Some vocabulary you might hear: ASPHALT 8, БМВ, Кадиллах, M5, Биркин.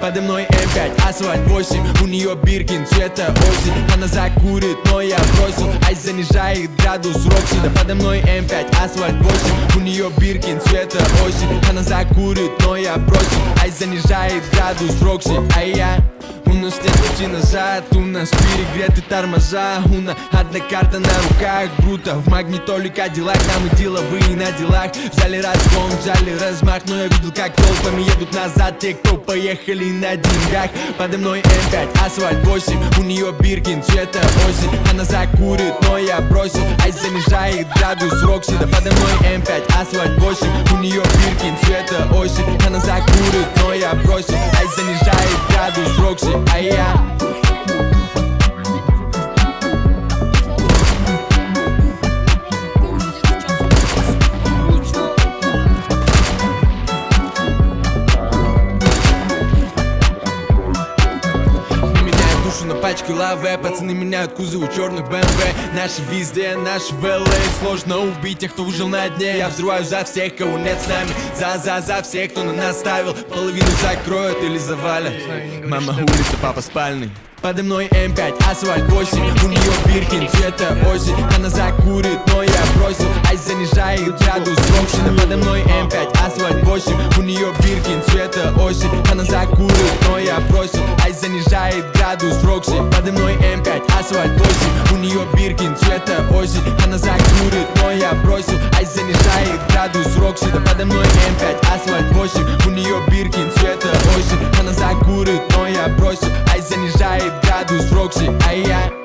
Подо мной М5, асфальт 8. У нее Биркин, цвета осень. Она закурит, но я бросил. Ай занижает градус роксида. Подо мной М5, асфальт 8. У нее Биркин, цвета осень. Она закурит, но я бросил. Ай занижает градус рокси. Ай я... У нас нет пути назад, у нас перегреты тормоза. У нас одна карта на руках, брута в магнитоле Кадиллах. Там и деловые на делах, взяли разгон, взяли размах. Но я видел, как толпами едут назад те, кто поехали на деньгах. Подо мной М5, асфальт 8. У нее Биркин, цвета осень. Она закурит, но я бросил. Ай занижает градус роксида. Подо мной М5, асфальт 8. У нее Биркин, цвета осень. Она закурит, но я бросил. Ай занижает градус роксида. А я... Пачки лаве, пацаны меняют кузовы черных БМВ. Наши везде, наши велы. Сложно убить тех, кто выжил на дне. Я взрываю за всех, кого нет с нами. За всех, кто на нас ставил. Половину закроют или завалят. Мама улица, папа спальный. Подо мной М5, асфальт 8. У нее Биркин, цвета осень. Она закурит, но я бросил. Ай занижает градус роксида. Подо мной М5, асфальт 8. У нее Биркин, цвета осень. Она закурит, но я бросил. Ай занижает градус рокси. Подо мной М5, асфальт 8. У нее Биркин, цвета осень. Она закурит, но я бросил. Ай занижает градус роксида. Подо мной М5, асфальт 8. У нее Биркин, цвета осень. Она закурит, но я бросил. Ай занижает градус рокси. Ай я...